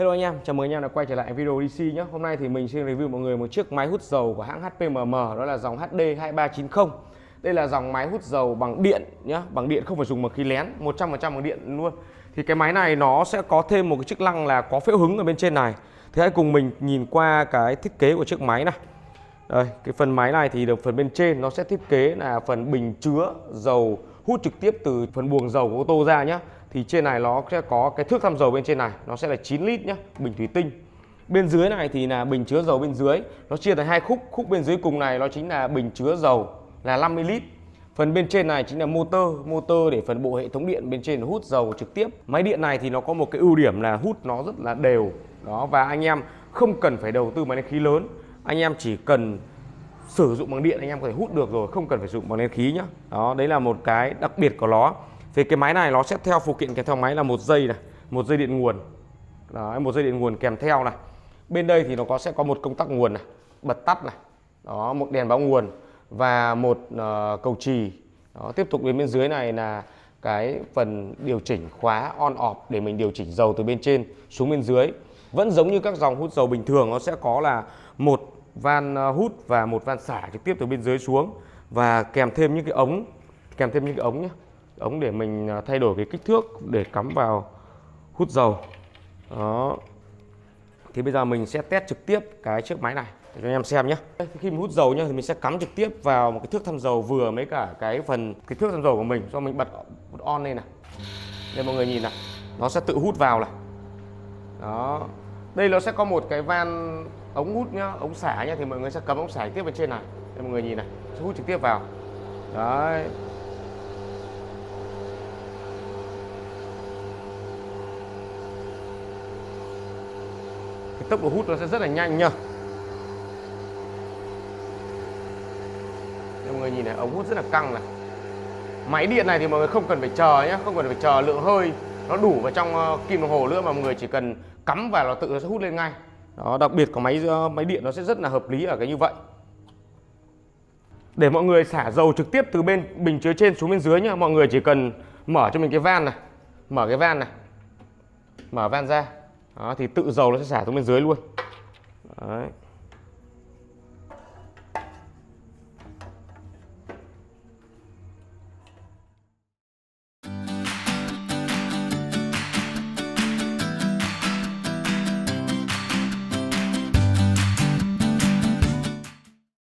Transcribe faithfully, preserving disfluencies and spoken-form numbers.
Hello anh em, chào mừng anh em đã quay trở lại video đê xê nhé. Hôm nay thì mình xin review mọi người một chiếc máy hút dầu của hãng hát pê em em, đó là dòng H D hai ba chín không. Đây là dòng máy hút dầu bằng điện nhé, bằng điện không phải dùng bằng khí lén, một trăm phần trăm bằng điện luôn. Thì cái máy này nó sẽ có thêm một cái chức năng là có phễu hứng ở bên trên này. Thì hãy cùng mình nhìn qua cái thiết kế của chiếc máy này. Đây, cái phần máy này thì được phần bên trên nó sẽ thiết kế là phần bình chứa dầu hút trực tiếp từ phần buồng dầu của ô tô ra nhé. Thì trên này nó sẽ có cái thước thăm dầu bên trên này, nó sẽ là chín lít nhé, bình thủy tinh. Bên dưới này thì là bình chứa dầu bên dưới, nó chia thành hai khúc, khúc bên dưới cùng này nó chính là bình chứa dầu là năm mươi lít. Phần bên trên này chính là motor, motor để phần bộ hệ thống điện bên trên hút dầu trực tiếp. Máy điện này thì nó có một cái ưu điểm là hút nó rất là đều. Đó, và anh em không cần phải đầu tư máy nén khí lớn, anh em chỉ cần sử dụng bằng điện anh em có thể hút được rồi, không cần phải dùng bằng nén khí nhá. Đó, đấy là một cái đặc biệt của nó. Thì cái máy này nó sẽ theo phụ kiện kèm theo máy là một dây này, một dây điện nguồn. Đấy, một dây điện nguồn kèm theo này. Bên đây thì nó có sẽ có một công tắc nguồn này, bật tắt này. Đó, một đèn báo nguồn và một uh, cầu chì. Đó, tiếp tục đến bên dưới này là cái phần điều chỉnh khóa on off để mình điều chỉnh dầu từ bên trên xuống bên dưới. Vẫn giống như các dòng hút dầu bình thường, nó sẽ có là một van hút và một van xả trực tiếp từ bên dưới xuống và kèm thêm những cái ống, kèm thêm những cái ống nhé. Ống để mình thay đổi cái kích thước để cắm vào hút dầu. Đó. Thì bây giờ mình sẽ test trực tiếp cái chiếc máy này để cho anh em xem nhé. Khi mình hút dầu nhá thì mình sẽ cắm trực tiếp vào một cái thước thăm dầu vừa mấy cả cái phần cái thước thăm dầu của mình, do mình bật on lên này. Để mọi người nhìn này, nó sẽ tự hút vào này. Đó. Đây nó sẽ có một cái van ống hút nhá, ống xả nhá, thì mọi người sẽ cắm ống xả trực tiếp bên trên này. Để mọi người nhìn này, sẽ hút trực tiếp vào. Đấy. Tốc độ hút nó sẽ rất là nhanh nhá. Mọi người nhìn này, ống hút rất là căng này. Máy điện này thì mọi người không cần phải chờ nhé, không cần phải chờ lượng hơi nó đủ vào trong kim đồng hồ nữa mà mọi người chỉ cần cắm vào nó tự nó sẽ hút lên ngay. Đó, đặc biệt của máy máy điện nó sẽ rất là hợp lý ở cái như vậy. Để mọi người xả dầu trực tiếp từ bên bình chứa trên xuống bên dưới nhá, mọi người chỉ cần mở cho mình cái van này, mở cái van này, mở van ra. Đó, thì tự dầu nó sẽ xả xuống bên dưới luôn. Đấy.